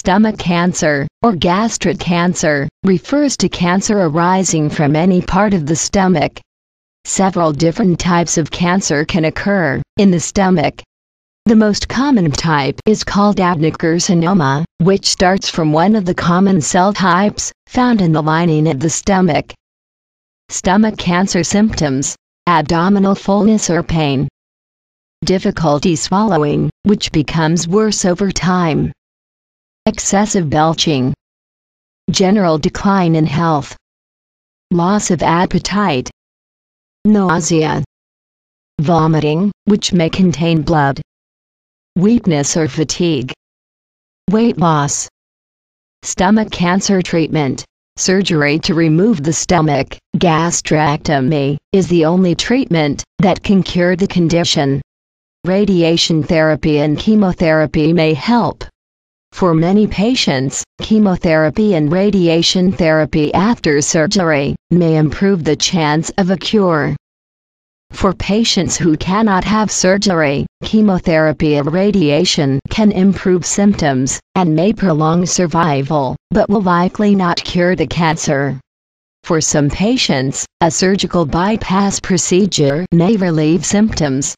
Stomach cancer, or gastric cancer, refers to cancer arising from any part of the stomach. Several different types of cancer can occur in the stomach. The most common type is called adenocarcinoma, which starts from one of the common cell types found in the lining of the stomach. Stomach cancer symptoms: abdominal fullness or pain, difficulty swallowing, which becomes worse over time, excessive belching, general decline in health, loss of appetite, nausea, vomiting, which may contain blood, weakness or fatigue, weight loss. Stomach cancer treatment: surgery to remove the stomach, gastrectomy, is the only treatment that can cure the condition. Radiation therapy and chemotherapy may help. For many patients, chemotherapy and radiation therapy after surgery may improve the chance of a cure. For patients who cannot have surgery, chemotherapy and radiation can improve symptoms and may prolong survival, but will likely not cure the cancer. For some patients, a surgical bypass procedure may relieve symptoms.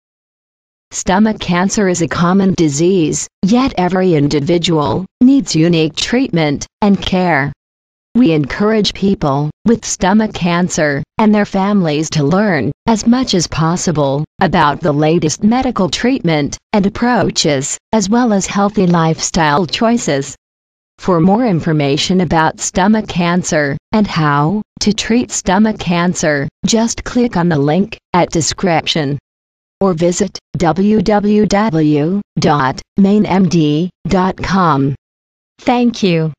Stomach cancer is a common disease, yet every individual needs unique treatment and care. We encourage people with stomach cancer and their families to learn, as much as possible, about the latest medical treatment and approaches, as well as healthy lifestyle choices. For more information about stomach cancer and how to treat stomach cancer, just click on the link at description or visit www.mainmd.com. Thank you.